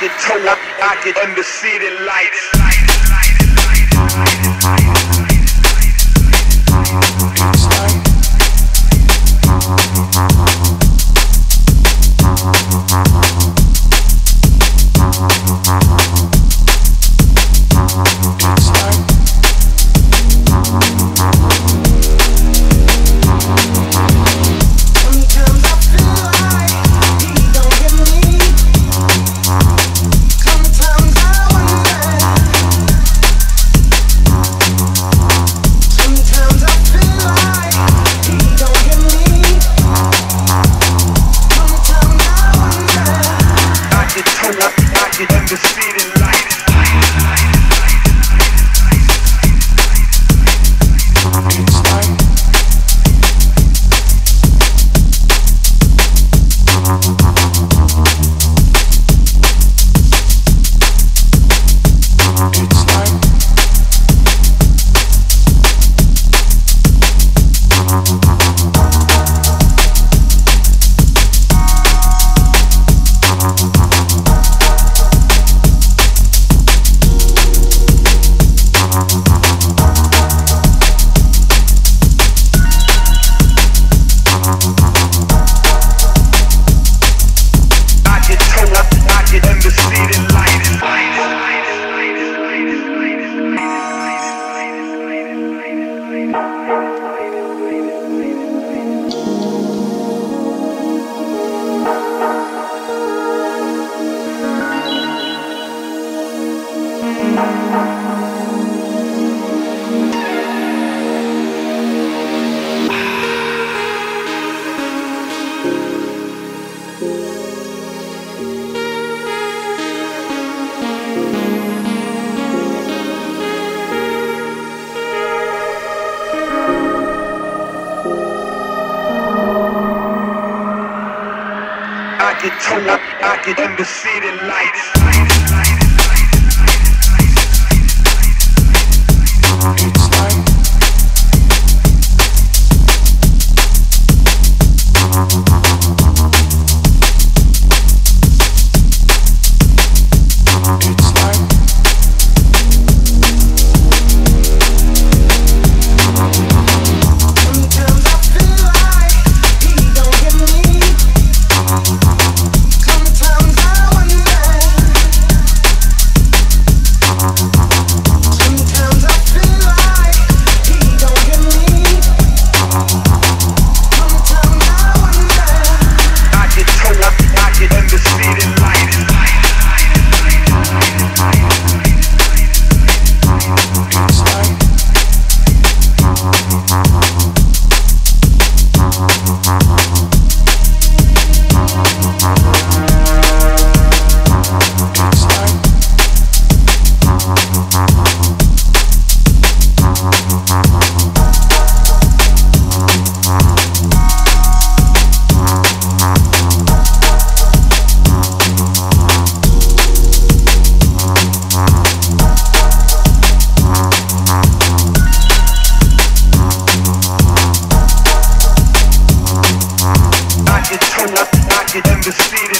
get towed up, I get under city lights. I get under city lights. I get under city.